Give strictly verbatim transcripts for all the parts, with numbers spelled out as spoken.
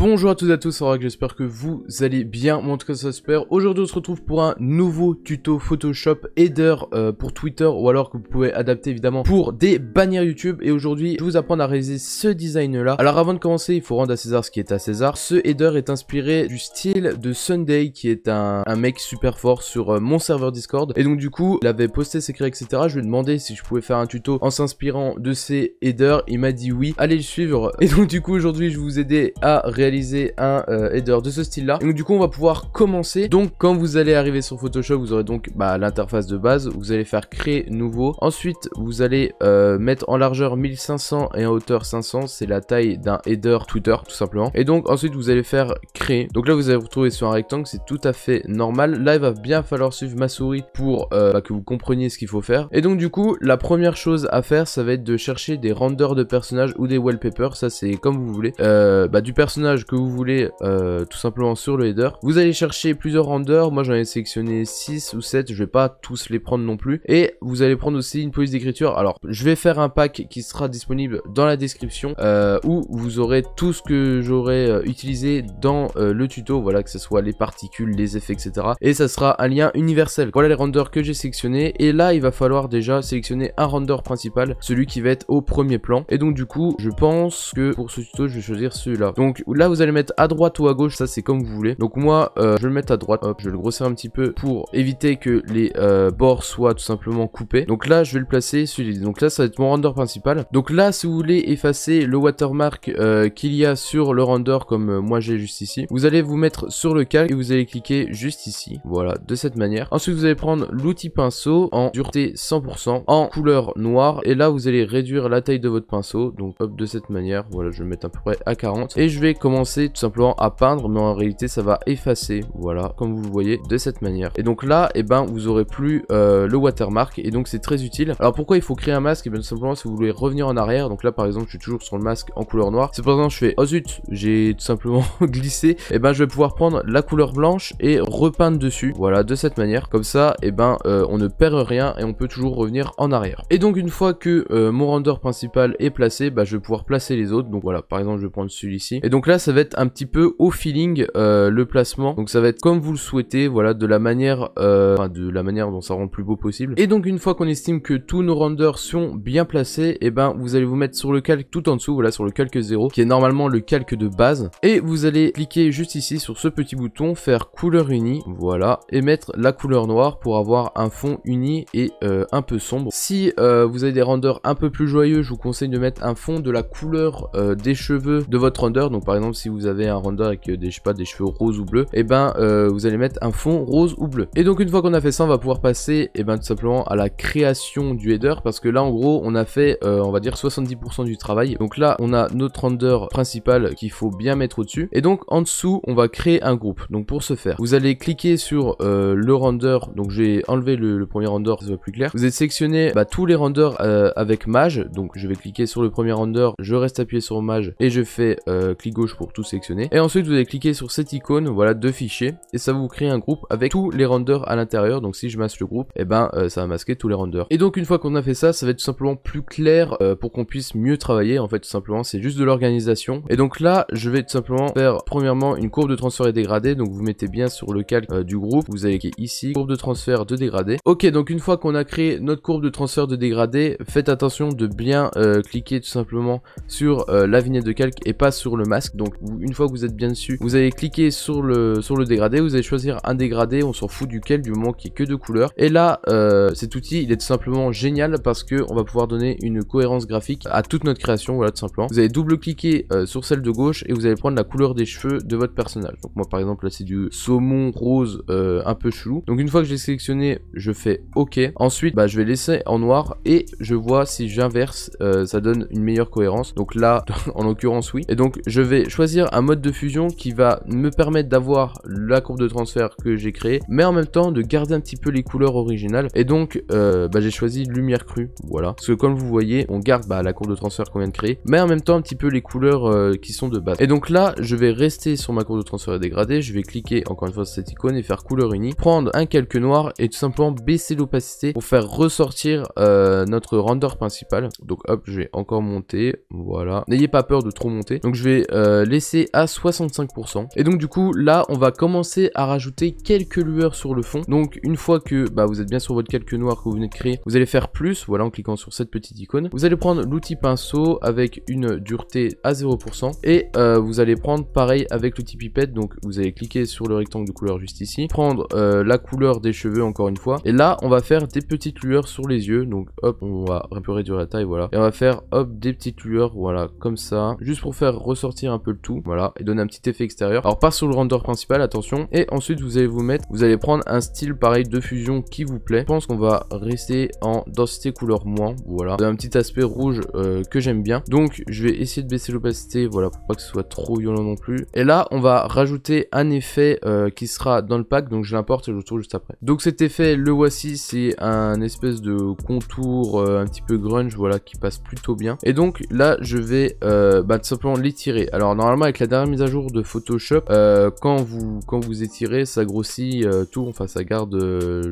Bonjour à toutes et à tous, j'espère que vous allez bien, en tout cas ça j'espère. Aujourd'hui on se retrouve pour un nouveau tuto Photoshop header euh, pour Twitter, ou alors que vous pouvez adapter évidemment pour des bannières YouTube. Et aujourd'hui je vais vous apprendre à réaliser ce design là. Alors avant de commencer, il faut rendre à César ce qui est à César. Ce header est inspiré du style de Sunday, qui est un, un mec super fort sur euh, mon serveur Discord. Et donc du coup il avait posté ses créas, etc. Je lui ai demandé si je pouvais faire un tuto en s'inspirant de ces headers. Il m'a dit oui, allez le suivre. Et donc du coup aujourd'hui je vais vous aider à réaliser un euh, header de ce style là. Et donc du coup on va pouvoir commencer. Donc quand vous allez arriver sur Photoshop, vous aurez donc bah, l'interface de base. Vous allez faire créer nouveau, ensuite vous allez euh, mettre en largeur mille cinq cents et en hauteur cinq cents, c'est la taille d'un header Twitter tout simplement. Et donc ensuite vous allez faire créer. Donc là vous allez vous retrouver sur un rectangle, c'est tout à fait normal. Là il va bien falloir suivre ma souris pour euh, bah, que vous compreniez ce qu'il faut faire. Et donc du coup la première chose à faire, ça va être de chercher des renders de personnages ou des wallpapers, ça c'est comme vous voulez, euh, bah, du personnage que vous voulez euh, tout simplement sur le header. Vous allez chercher plusieurs renders, moi j'en ai sélectionné six ou sept, je vais pas tous les prendre non plus. Et vous allez prendre aussi une police d'écriture. Alors je vais faire un pack qui sera disponible dans la description euh, où vous aurez tout ce que j'aurai euh, utilisé dans euh, le tuto, voilà, que ce soit les particules, les effets, etc. Et ça sera un lien universel. Voilà les renders que j'ai sélectionnés. Et là il va falloir déjà sélectionner un render principal, celui qui va être au premier plan. Et donc du coup je pense que pour ce tuto je vais choisir celui-là. Donc là vous allez mettre à droite ou à gauche, ça c'est comme vous voulez. Donc moi euh, je vais le mettre à droite. Hop, je vais le grossir un petit peu pour éviter que les euh, bords soient tout simplement coupés. Donc là je vais le placer celui-là. Donc là ça va être mon render principal. Donc là si vous voulez effacer le watermark euh, qu'il y a sur le render, comme euh, moi j'ai juste ici, vous allez vous mettre sur le calque et vous allez cliquer juste ici. Voilà, de cette manière. Ensuite vous allez prendre l'outil pinceau en dureté cent pour cent, en couleur noire. Et là vous allez réduire la taille de votre pinceau. Donc hop, de cette manière. Voilà, je vais le mettre à peu près à quarante. Et je vais commencer tout simplement à peindre, mais en réalité ça va effacer, voilà, comme vous le voyez, de cette manière. Et donc là et eh ben vous aurez plus euh, le watermark, et donc c'est très utile. Alors pourquoi il faut créer un masque? Et eh bien tout simplement si vous voulez revenir en arrière. Donc là par exemple je suis toujours sur le masque en couleur noire. Si par exemple je fais oh zut, j'ai tout simplement glissé, et eh ben je vais pouvoir prendre la couleur blanche et repeindre dessus, voilà, de cette manière. Comme ça et eh ben euh, on ne perd rien et on peut toujours revenir en arrière. Et donc une fois que euh, mon render principal est placé, bah, je vais pouvoir placer les autres. Donc voilà, par exemple je vais prendre celui-ci. Et donc là ça va être un petit peu au feeling euh, le placement, donc ça va être comme vous le souhaitez, voilà, de la manière euh, enfin, de la manière dont ça rend le plus beau possible. Et donc une fois qu'on estime que tous nos renders sont bien placés, et eh ben vous allez vous mettre sur le calque tout en dessous, voilà, sur le calque zéro qui est normalement le calque de base, et vous allez cliquer juste ici sur ce petit bouton, faire couleur unie, voilà, et mettre la couleur noire pour avoir un fond uni et euh, un peu sombre. Si euh, vous avez des renders un peu plus joyeux, je vous conseille de mettre un fond de la couleur euh, des cheveux de votre render. Donc par exemple si vous avez un render avec des, je sais pas, des cheveux roses ou bleus, et eh ben euh, vous allez mettre un fond rose ou bleu. Et donc une fois qu'on a fait ça, on va pouvoir passer et eh ben tout simplement à la création du header, parce que là en gros on a fait euh, on va dire soixante-dix pour cent du travail. Donc là on a notre render principal qu'il faut bien mettre au dessus, et donc en dessous on va créer un groupe. Donc pour ce faire vous allez cliquer sur euh, le render. Donc j'ai enlevé le, le premier render, ça va plus clair. Vous allez sélectionner bah, tous les renders euh, avec mage. Donc je vais cliquer sur le premier render, je reste appuyé sur mage et je fais euh, clic gauche pour tout sélectionner. Et ensuite vous allez cliquer sur cette icône, voilà, de fichier, et ça vous crée un groupe avec tous les renders à l'intérieur. Donc si je masque le groupe, et eh ben euh, ça va masquer tous les renders. Et donc une fois qu'on a fait ça, ça va être tout simplement plus clair euh, pour qu'on puisse mieux travailler. En fait tout simplement c'est juste de l'organisation. Et donc là je vais tout simplement faire premièrement une courbe de transfert et dégradé. Donc vous mettez bien sur le calque euh, du groupe, vous allez cliquer ici, courbe de transfert de dégradé. Ok, donc une fois qu'on a créé notre courbe de transfert de dégradé, faites attention de bien euh, cliquer tout simplement sur euh, la vignette de calque et pas sur le masque. Donc une fois que vous êtes bien dessus, vous allez cliquer sur le sur le dégradé, vous allez choisir un dégradé, on s'en fout duquel, du moment qu'il n'y ait que deux couleurs. Et là euh, cet outil il est tout simplement génial parce que on va pouvoir donner une cohérence graphique à toute notre création, voilà, tout simplement. Vous allez double cliquer euh, sur celle de gauche et vous allez prendre la couleur des cheveux de votre personnage. Donc moi par exemple là c'est du saumon rose euh, un peu chelou. Donc une fois que j'ai sélectionné, je fais ok. Ensuite bah, je vais laisser en noir et je vois si j'inverse euh, ça donne une meilleure cohérence. Donc là en l'occurrence oui. Et donc je vais choisir un mode de fusion qui va me permettre d'avoir la courbe de transfert que j'ai créée, mais en même temps de garder un petit peu les couleurs originales. Et donc euh, bah, j'ai choisi lumière crue, voilà, parce que comme vous voyez on garde bah, la courbe de transfert qu'on vient de créer, mais en même temps un petit peu les couleurs euh, qui sont de base. Et donc là je vais rester sur ma courbe de transfert et dégradé, je vais cliquer encore une fois sur cette icône et faire couleur unie, prendre un calque noir et tout simplement baisser l'opacité pour faire ressortir euh, notre render principal. Donc hop, je vais encore monter, voilà, n'ayez pas peur de trop monter. Donc je vais euh, laissé à soixante-cinq pour cent. Et donc du coup là on va commencer à rajouter quelques lueurs sur le fond. Donc une fois que bah, vous êtes bien sur votre calque noir que vous venez de créer, vous allez faire plus, voilà, en cliquant sur cette petite icône. Vous allez prendre l'outil pinceau avec une dureté à zéro pour cent et euh, vous allez prendre pareil avec l'outil pipette. Donc vous allez cliquer sur le rectangle de couleur juste ici, prendre euh, la couleur des cheveux encore une fois, et là on va faire des petites lueurs sur les yeux. Donc hop, on va un peu réduire la taille, voilà, et on va faire hop des petites lueurs, voilà, comme ça, juste pour faire ressortir un peu le tout, voilà, et donner un petit effet extérieur. Alors pas sur le render principal, attention. Et ensuite vous allez vous mettre, vous allez prendre un style pareil de fusion qui vous plaît. Je pense qu'on va rester en densité couleur moins, voilà, un petit aspect rouge euh, que j'aime bien. Donc je vais essayer de baisser l'opacité, voilà, pour pas que ce soit trop violent non plus. Et là on va rajouter un effet euh, qui sera dans le pack, donc je l'importe et je le retrouve juste après. Donc cet effet, le voici, c'est un espèce de contour euh, un petit peu grunge, voilà, qui passe plutôt bien. Et donc là je vais euh, bah, tout simplement l'étirer. Alors normalement avec la dernière mise à jour de Photoshop, euh, quand vous quand vous étirez, ça grossit euh, tout, enfin ça garde euh,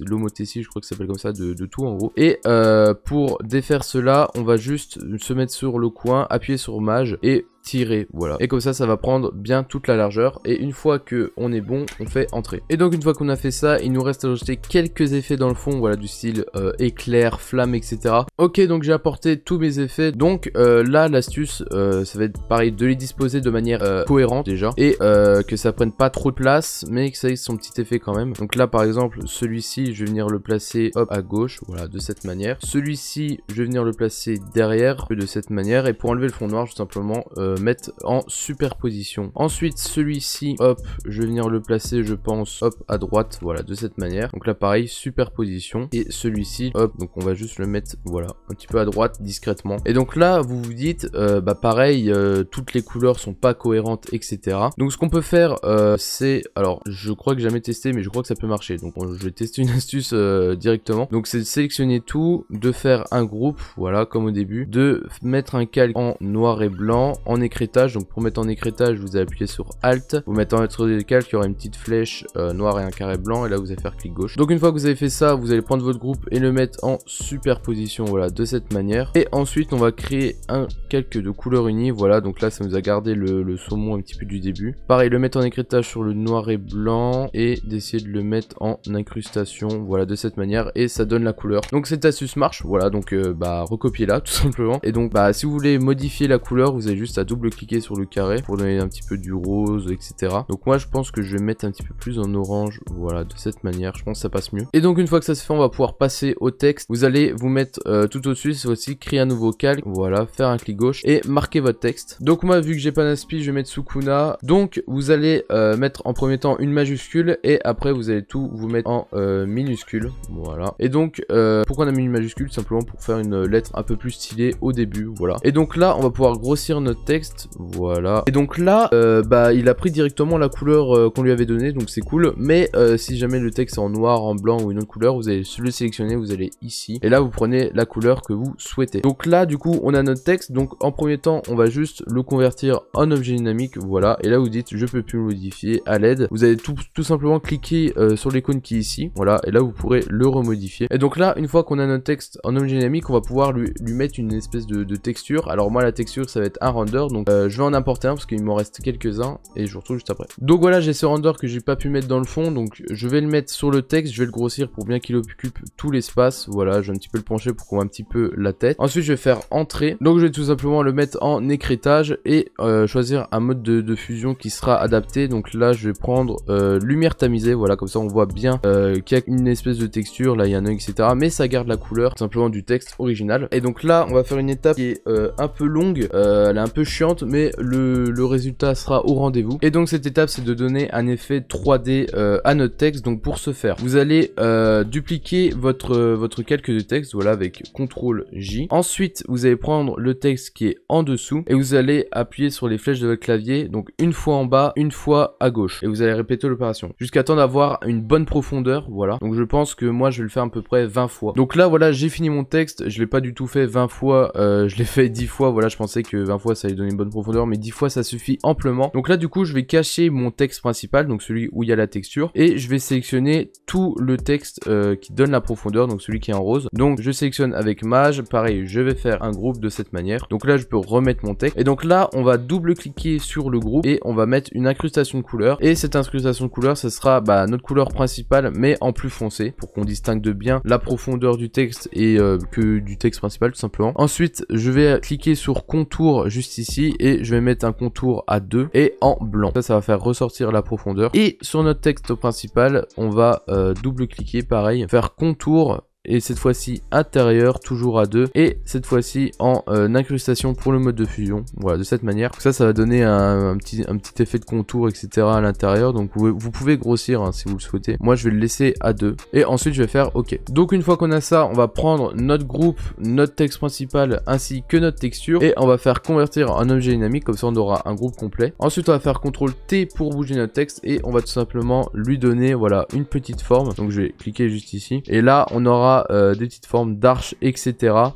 l'homothétie, je crois que ça s'appelle comme ça, de, de tout en gros. Et euh, pour défaire cela, on va juste se mettre sur le coin, appuyer sur Maj et tirer, voilà, et comme ça ça va prendre bien toute la largeur. Et une fois que on est bon, on fait entrer. Et donc une fois qu'on a fait ça, il nous reste à ajouter quelques effets dans le fond, voilà, du style euh, éclair, flamme, etc. Ok, donc j'ai apporté tous mes effets. Donc euh, là l'astuce euh, ça va être pareil de les disposer de manière euh, cohérente déjà, et euh, que ça prenne pas trop de place, mais que ça ait son petit effet quand même. Donc là par exemple celui-ci, je vais venir le placer hop à gauche, voilà, de cette manière. Celui-ci je vais venir le placer derrière de cette manière, et pour enlever le fond noir tout simplement euh, mettre en superposition. Ensuite celui-ci, hop, je vais venir le placer, je pense, hop, à droite, voilà, de cette manière. Donc là pareil, superposition. Et celui-ci, hop, donc on va juste le mettre, voilà, un petit peu à droite, discrètement. Et donc là vous vous dites euh, bah pareil, euh, toutes les couleurs sont pas cohérentes, etc. Donc ce qu'on peut faire euh, c'est, alors je crois que j'ai jamais testé, mais je crois que ça peut marcher, donc on, je vais tester une astuce euh, directement. Donc c'est de sélectionner tout, de faire un groupe, voilà, comme au début, de mettre un calque en noir et blanc, en écrétage. Donc pour mettre en écrétage, vous allez appuyer sur Alt, vous mettez en lettre de calque, il y aura une petite flèche euh, noire et un carré blanc, et là vous allez faire clic gauche. Donc une fois que vous avez fait ça, vous allez prendre votre groupe et le mettre en superposition, voilà, de cette manière. Et ensuite on va créer un calque de couleur unie, voilà, donc là ça nous a gardé le, le saumon un petit peu du début. Pareil, le mettre en écrétage sur le noir et blanc, et d'essayer de le mettre en incrustation, voilà, de cette manière, et ça donne la couleur. Donc cette astuce marche, voilà, donc euh, bah recopiez-la tout simplement. Et donc bah si vous voulez modifier la couleur, vous avez juste à double-cliquer sur le carré pour donner un petit peu du rose, etc. Donc moi je pense que je vais mettre un petit peu plus en orange, voilà, de cette manière, je pense que ça passe mieux. Et donc une fois que ça se fait, on va pouvoir passer au texte. Vous allez vous mettre euh, tout au dessus, c'est aussi créer un nouveau calque, voilà, faire un clic gauche et marquer votre texte. Donc moi vu que j'ai pas d'inspi, je vais mettre Sukuna. Donc vous allez euh, mettre en premier temps une majuscule, et après vous allez tout vous mettre en euh, minuscule, voilà. Et donc euh, pourquoi on a mis une majuscule, simplement pour faire une lettre un peu plus stylée au début, voilà. Et donc là on va pouvoir grossir notre texte, voilà. Et donc là euh, bah il a pris directement la couleur euh, qu'on lui avait donnée, donc c'est cool. Mais euh, si jamais le texte est en noir, en blanc ou une autre couleur, vous allez le sélectionner, vous allez ici, et là vous prenez la couleur que vous souhaitez. Donc là du coup on a notre texte. Donc en premier temps on va juste le convertir en objet dynamique, voilà, et là vous dites je peux plus le modifier à l'aide. Vous allez tout, tout simplement cliquer euh, sur l'icône qui est ici, voilà, et là vous pourrez le remodifier. Et donc là une fois qu'on a notre texte en objet dynamique, on va pouvoir lui, lui mettre une espèce de, de texture. Alors moi la texture ça va être un render, donc euh, je vais en importer un parce qu'il m'en reste quelques-uns, et je vous retrouve juste après. Donc voilà, j'ai ce render que j'ai pas pu mettre dans le fond, donc je vais le mettre sur le texte, je vais le grossir pour bien qu'il occupe tout l'espace, voilà, je vais un petit peu le pencher pour qu'on voit un petit peu la tête. Ensuite je vais faire entrer, donc je vais tout simplement le mettre en écrétage et euh, choisir un mode de, de fusion qui sera adapté. Donc là je vais prendre euh, lumière tamisée, voilà, comme ça on voit bien euh, qu'il y a une espèce de texture, là il y a un œil, etc. Mais ça garde la couleur tout simplement du texte original. Et donc là on va faire une étape qui est euh, un peu longue, euh, elle est un peu chiante, mais le, le résultat sera au rendez-vous. Et donc cette étape c'est de donner un effet trois D euh, à notre texte. Donc pour ce faire vous allez euh, dupliquer votre, euh, votre calque de texte, voilà, avec contrôle J. Ensuite vous allez prendre le texte qui est en dessous et vous allez appuyer sur les flèches de votre clavier, donc une fois en bas, une fois à gauche, et vous allez répéter l'opération jusqu'à temps d'avoir une bonne profondeur, voilà. Donc je pense que moi je vais le faire à peu près vingt fois. Donc là voilà, j'ai fini mon texte, je l'ai pas du tout fait vingt fois, euh, je l'ai fait dix fois, voilà, je pensais que vingt fois ça allait donner donner une bonne profondeur, mais dix fois ça suffit amplement. Donc là du coup je vais cacher mon texte principal, donc celui où il y a la texture, et je vais sélectionner tout le texte euh, qui donne la profondeur, donc celui qui est en rose. Donc je sélectionne avec mage, pareil je vais faire un groupe de cette manière. Donc là je peux remettre mon texte, et donc là on va double cliquer sur le groupe et on va mettre une incrustation de couleur, et cette incrustation de couleur ce sera bah, notre couleur principale mais en plus foncé, pour qu'on distingue de bien la profondeur du texte et euh, que du texte principal tout simplement. Ensuite je vais cliquer sur contour juste ici et je vais mettre un contour à deux et en blanc, ça ça va faire ressortir la profondeur. Et sur notre texte principal on va euh, double cliquer, pareil faire contour, et cette fois-ci intérieur, toujours à deux, et cette fois-ci en euh, incrustation pour le mode de fusion. Voilà, de cette manière. Ça, ça va donner un, un, petit, un petit effet de contour, et cetera à l'intérieur. Donc vous, vous pouvez grossir hein, si vous le souhaitez. Moi, je vais le laisser à deux. Et ensuite, je vais faire OK. Donc une fois qu'on a ça, on va prendre notre groupe, notre texte principal, ainsi que notre texture, et on va faire convertir en objet dynamique. Comme ça, on aura un groupe complet. Ensuite, on va faire contrôle T pour bouger notre texte, et on va tout simplement lui donner, voilà, une petite forme. Donc je vais cliquer juste ici, et là, on aura Euh, des petites formes d'arches, etc.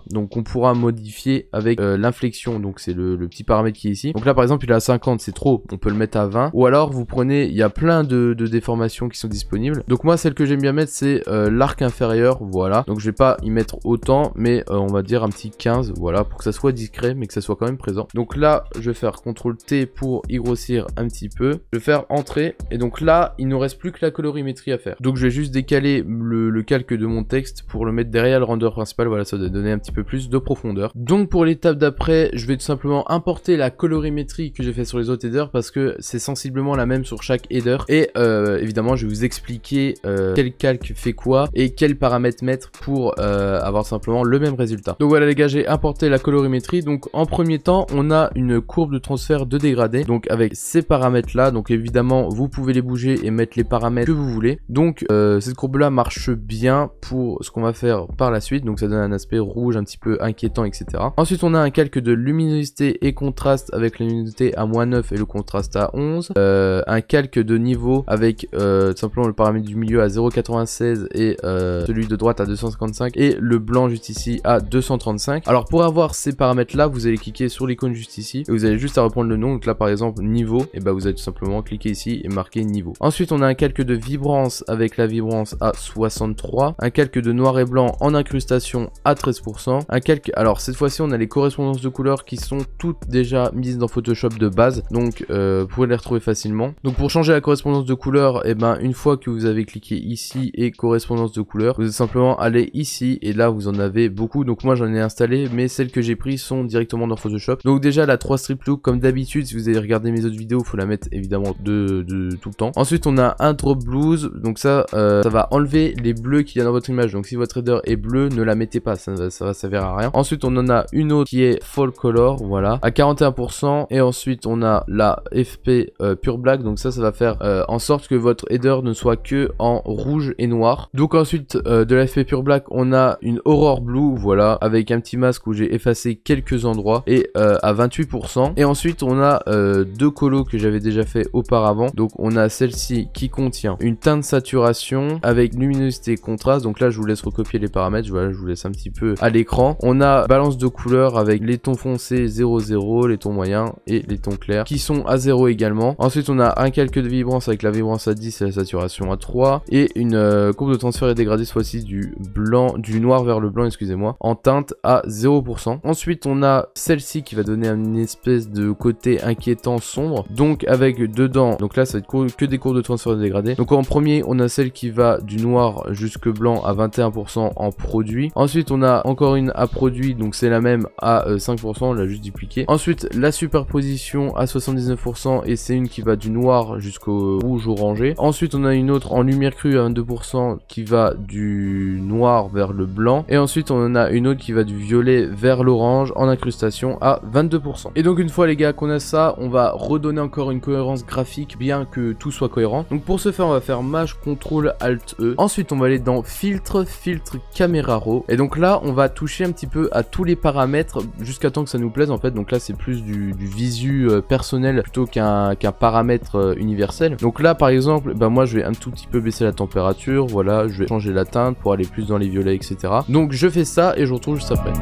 Donc on pourra modifier avec euh, l'inflexion, donc c'est le, le petit paramètre qui est ici. Donc là par exemple il est à cinquante, c'est trop, on peut le mettre à vingt, ou alors vous prenez, il y a plein de, de déformations qui sont disponibles. Donc moi celle que j'aime bien mettre c'est euh, l'arc inférieur, voilà, donc je vais pas y mettre autant, mais euh, on va dire un petit quinze, voilà, pour que ça soit discret mais que ça soit quand même présent. Donc là je vais faire contrôle T pour y grossir un petit peu, je vais faire entrer, et donc là il nous reste plus que la colorimétrie à faire. Donc je vais juste décaler le, le calque de mon texte pour le mettre derrière le render principal, voilà, ça doit donner un petit peu plus de profondeur. Donc pour l'étape d'après, je vais tout simplement importer la colorimétrie que j'ai fait sur les autres headers, parce que c'est sensiblement la même sur chaque header, et euh, évidemment je vais vous expliquer euh, quel calque fait quoi et quels paramètres mettre pour euh, avoir simplement le même résultat. Donc voilà les gars, j'ai importé la colorimétrie. Donc en premier temps, on a une courbe de transfert de dégradé, donc avec ces paramètres là, donc évidemment vous pouvez les bouger et mettre les paramètres que vous voulez. Donc euh, cette courbe là marche bien pour ce qu'on va faire par la suite, donc ça donne un aspect rouge un petit peu inquiétant, etc. Ensuite on a un calque de luminosité et contraste avec la luminosité à moins neuf et le contraste à onze, euh, un calque de niveau avec euh, tout simplement le paramètre du milieu à zéro virgule quatre-vingt-seize et euh, celui de droite à deux cent cinquante-cinq et le blanc juste ici à deux cent trente-cinq. Alors pour avoir ces paramètres là, vous allez cliquer sur l'icône juste ici et vous avez juste à reprendre le nom. Donc là par exemple niveau, et bah vous allez tout simplement cliquer ici et marquer niveau. Ensuite on a un calque de vibrance avec la vibrance à soixante-trois, un calque de noir et blanc en incrustation à treize pour cent, un calque, alors cette fois-ci on a les correspondances de couleurs qui sont toutes déjà mises dans Photoshop de base, donc euh, vous pouvez les retrouver facilement. Donc pour changer la correspondance de couleur, et eh ben une fois que vous avez cliqué ici et correspondance de couleur, vous êtes simplement allé ici et là vous en avez beaucoup. Donc moi j'en ai installé, mais celles que j'ai prises sont directement dans Photoshop. Donc déjà la trois strip look, comme d'habitude, si vous avez regardé mes autres vidéos, faut la mettre évidemment de, de tout le temps. Ensuite on a un drop blues, donc ça euh, ça va enlever les bleus qu'il y a dans votre image. Donc si votre header est bleu, ne la mettez pas, ça, ça va servir à rien. Ensuite on en a une autre qui est full color, voilà, à quarante et un pour cent. Et ensuite on a la F P euh, pure black, donc ça ça va faire euh, en sorte que votre header ne soit que en rouge et noir. Donc ensuite euh, de la F P pure black, on a une aurore blue, voilà, avec un petit masque où j'ai effacé quelques endroits, et euh, à vingt-huit pour cent. Et ensuite on a euh, deux colos que j'avais déjà fait auparavant. Donc on a celle-ci qui contient une teinte saturation avec luminosité contraste, donc là je vous laisse recopier les paramètres, voilà, je vous laisse un petit peu à l'écran. On a balance de couleurs avec les tons foncés zéro zéro, les tons moyens et les tons clairs qui sont à zéro également. Ensuite on a un calque de vibrance avec la vibrance à dix et la saturation à trois, et une euh, courbe de transfert et dégradé, soit ci du blanc, du noir vers le blanc, excusez-moi, en teinte à zéro pour cent. Ensuite on a celle-ci qui va donner une espèce de côté inquiétant sombre, donc avec dedans, donc là ça va être que des courbes de transfert et dégradé. Donc en premier on a celle qui va du noir jusque blanc à vingt et un pour cent en produit. Ensuite on a encore une à produit, donc c'est la même à euh, cinq pour cent, on l'a juste dupliqué. Ensuite la superposition à soixante-dix-neuf pour cent, et c'est une qui va du noir jusqu'au rouge orangé. Ensuite on a une autre en lumière crue à vingt-deux pour cent qui va du noir vers le blanc, et ensuite on en a une autre qui va du violet vers l'orange en incrustation à vingt-deux pour cent. Et donc une fois les gars qu'on a ça, on va redonner encore une cohérence graphique, bien que tout soit cohérent. Donc pour ce faire on va faire maj contrôle alt E. Ensuite on va aller dans filtre, filtre caméra raw, et donc là on va toucher un petit peu à tous les paramètres jusqu'à temps que ça nous plaise en fait. Donc là c'est plus du, du visu euh, personnel plutôt qu'un qu'un paramètre euh, universel. Donc là par exemple, bah moi je vais un tout petit peu baisser la température, voilà, je vais changer la teinte pour aller plus dans les violets, etc. Donc je fais ça et je vous retrouve juste après.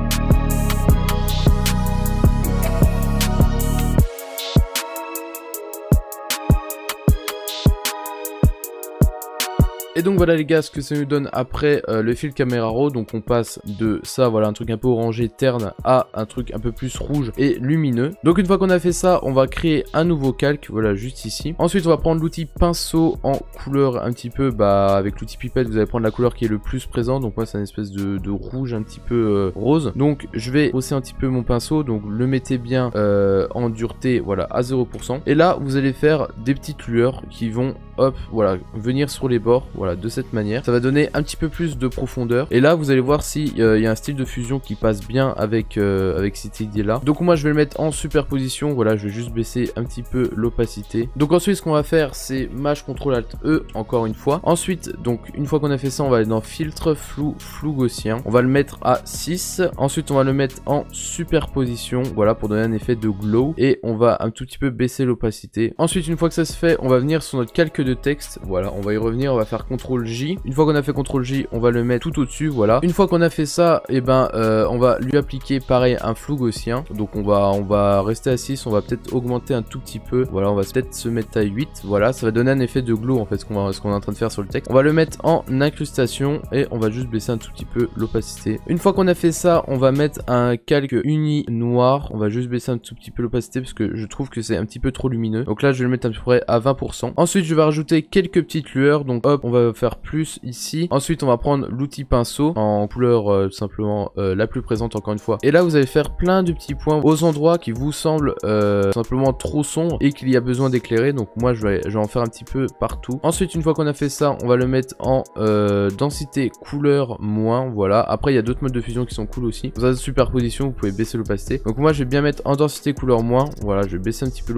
Et donc voilà les gars, ce que ça nous donne après euh, le fil caméra raw. Donc on passe de ça, voilà, un truc un peu orangé terne à un truc un peu plus rouge et lumineux. Donc une fois qu'on a fait ça, on va créer un nouveau calque, voilà, juste ici. Ensuite on va prendre l'outil pinceau en couleur un petit peu, bah avec l'outil pipette vous allez prendre la couleur qui est le plus présente. Donc moi c'est une espèce de, de rouge un petit peu euh, rose. Donc je vais hausser un petit peu mon pinceau, donc le mettez bien euh, en dureté, voilà, à zéro pour cent. Et là vous allez faire des petites lueurs qui vont, hop, voilà, venir sur les bords, voilà, de cette manière. Ça va donner un petit peu plus de profondeur. Et là vous allez voir si il euh, y a un style de fusion qui passe bien avec, euh, avec cette idée là. Donc moi je vais le mettre en superposition, voilà, je vais juste baisser un petit peu l'opacité. Donc ensuite ce qu'on va faire c'est Maj Ctrl Alt E encore une fois. Ensuite donc une fois qu'on a fait ça, on va aller dans filtre, flou, flou gaussien. On va le mettre à six. Ensuite on va le mettre en superposition, voilà, pour donner un effet de glow. Et on va un tout petit peu baisser l'opacité. Ensuite une fois que ça se fait, on va venir sur notre calque de texte, voilà, on va y revenir, on va faire Ctrl J. Une fois qu'on a fait Ctrl J, on va le mettre tout au dessus, voilà. Une fois qu'on a fait ça, et eh ben euh, on va lui appliquer pareil un flou gaussien. Donc on va on va rester à six, on va peut-être augmenter un tout petit peu, voilà, on va peut-être se mettre à huit, voilà, ça va donner un effet de glow en fait, ce qu'on ce qu'on est en train de faire sur le texte. On va le mettre en incrustation et on va juste baisser un tout petit peu l'opacité. Une fois qu'on a fait ça, on va mettre un calque uni noir, on va juste baisser un tout petit peu l'opacité parce que je trouve que c'est un petit peu trop lumineux. Donc là je vais le mettre à peu près à vingt pour cent. Ensuite je vais rajouter quelques petites lueurs, donc hop, on va faire plus ici. Ensuite on va prendre l'outil pinceau en couleur euh, tout simplement euh, la plus présente encore une fois. Et là vous allez faire plein de petits points aux endroits qui vous semblent euh, simplement trop sombres et qu'il y a besoin d'éclairer. Donc moi je vais, je vais en faire un petit peu partout. Ensuite une fois qu'on a fait ça, on va le mettre en euh, densité couleur moins, voilà. Après il y a d'autres modes de fusion qui sont cool aussi. Dans la superposition vous pouvez baisser l'opacité. Donc moi je vais bien mettre en densité couleur moins, voilà, je vais baisser un petit peu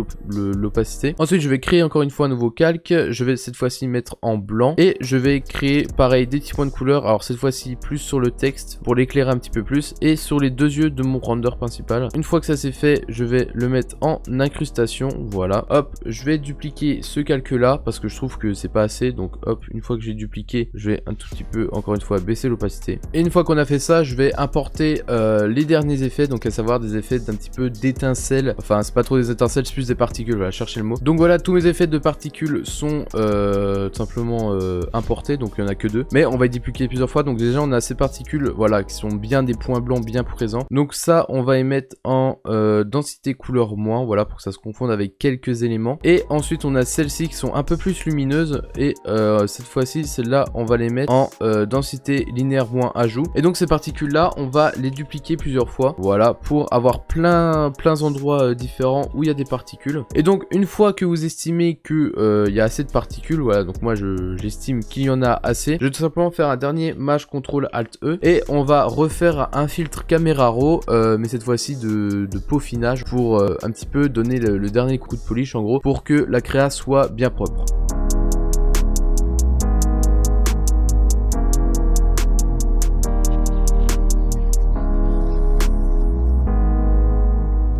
l'opacité. Ensuite je vais créer encore une fois un nouveau calque. Je vais cette fois-ci mettre en blanc et je vais créer pareil des petits points de couleur. Alors cette fois-ci plus sur le texte pour l'éclairer un petit peu plus et sur les deux yeux de mon render principal. Une fois que ça c'est fait, je vais le mettre en incrustation, voilà. Hop, je vais dupliquer ce calque là parce que je trouve que c'est pas assez. Donc hop, une fois que j'ai dupliqué, je vais un tout petit peu encore une fois baisser l'opacité. Et une fois qu'on a fait ça, je vais importer euh, les derniers effets, donc à savoir des effets d'un petit peu d'étincelles. Enfin c'est pas trop des étincelles, c'est plus des particules, voilà, chercher le mot. Donc voilà, tous mes effets de particules sont Euh, tout simplement euh, importés, donc il n'y en a que deux, mais on va y dupliquer plusieurs fois. Donc déjà on a ces particules, voilà, qui sont bien des points blancs bien présents, donc ça on va y mettre en euh, densité couleur moins, voilà, pour que ça se confonde avec quelques éléments. Et ensuite on a celles-ci qui sont un peu plus lumineuses et euh, cette fois-ci celles-là on va les mettre en euh, densité linéaire moins ajout. Et donc ces particules là on va les dupliquer plusieurs fois, voilà, pour avoir plein plein d'endroits euh, différents où il y a des particules. Et donc une fois que vous estimez que euh, y a assez de particules, voilà, donc moi je j'estime qu'il y en a assez, je vais tout simplement faire un dernier Maj Ctrl Alt E et on va refaire un filtre caméra raw, euh, mais cette fois-ci de, de peaufinage pour euh, un petit peu donner le, le dernier coup de polish en gros, pour que la créa soit bien propre.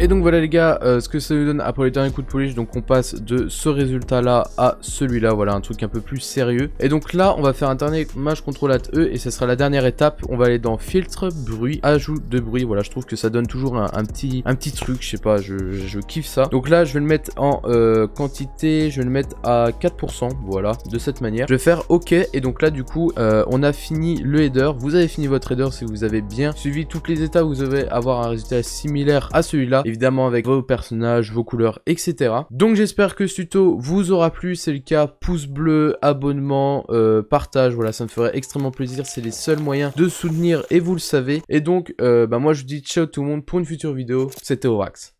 Et donc voilà les gars, euh, ce que ça nous donne après les derniers coups de polish. Donc on passe de ce résultat là à celui là, voilà, un truc un peu plus sérieux. Et donc là on va faire un dernier Maj Ctrl Alt E et ça sera la dernière étape. On va aller dans filtre, bruit, ajout de bruit, voilà, je trouve que ça donne toujours un, un petit un petit truc, je sais pas, je, je, je kiffe ça. Donc là je vais le mettre en euh, quantité, je vais le mettre à quatre pour cent, voilà, de cette manière. Je vais faire OK et donc là du coup euh, on a fini le header. Vous avez fini votre header si vous avez bien suivi toutes les étapes, vous devez avoir un résultat similaire à celui-là, évidemment avec vos personnages, vos couleurs, et cetera. Donc j'espère que ce tuto vous aura plu. C'est le cas, pouce bleu, abonnement, euh, partage, voilà, ça me ferait extrêmement plaisir. C'est les seuls moyens de soutenir et vous le savez. Et donc, euh, bah moi je vous dis ciao tout le monde pour une future vidéo. C'était Orax.